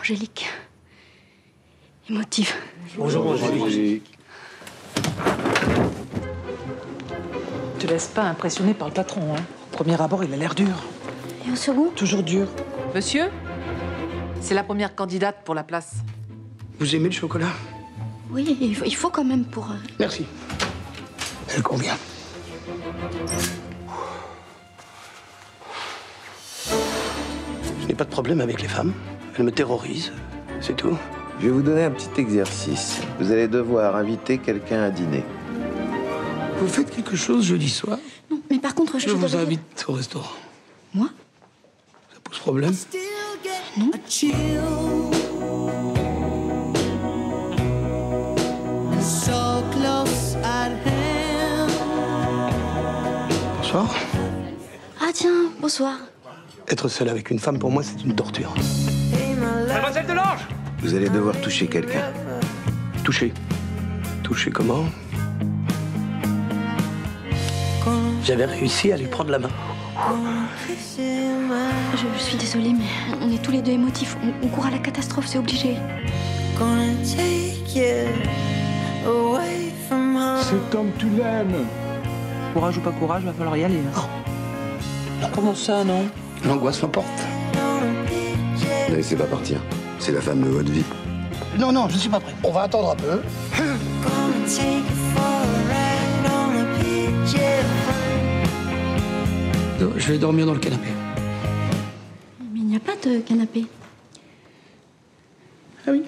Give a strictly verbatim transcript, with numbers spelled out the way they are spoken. Angélique. Émotive. Bonjour, Bonjour Angélique. Te laisse pas impressionner par le patron, hein. Au premier abord, il a l'air dur. Et au second? Toujours dur. Monsieur, c'est la première candidate pour la place. Vous aimez le chocolat? Oui, il faut, il faut quand même pour... Euh... Merci. Elle convient. Je n'ai pas de problème avec les femmes. Elles me terrorisent, c'est tout. Je vais vous donner un petit exercice. Vous allez devoir inviter quelqu'un à dîner. Vous faites quelque chose jeudi soir? Non, mais par contre, je... Je vous invite au restaurant. Moi? Ça pose problème? Non. Bonsoir. Ah tiens, bonsoir. Être seul avec une femme, pour moi, c'est une torture. Mademoiselle Delange! Vous allez devoir toucher quelqu'un. Toucher? Toucher comment? J'avais réussi à lui prendre la main. Je suis désolée, mais on est tous les deux émotifs. On, on court à la catastrophe, c'est obligé. Cet homme, tu l'aimes. Courage ou pas courage, va falloir y aller. Hein. Oh. Comment ça, non? L'angoisse l'emporte. Ne laissez pas partir. C'est la femme de votre vie. Non, non, je suis pas prêt. On va attendre un peu. Je vais dormir dans le canapé. Mais il n'y a pas de canapé. Ah oui.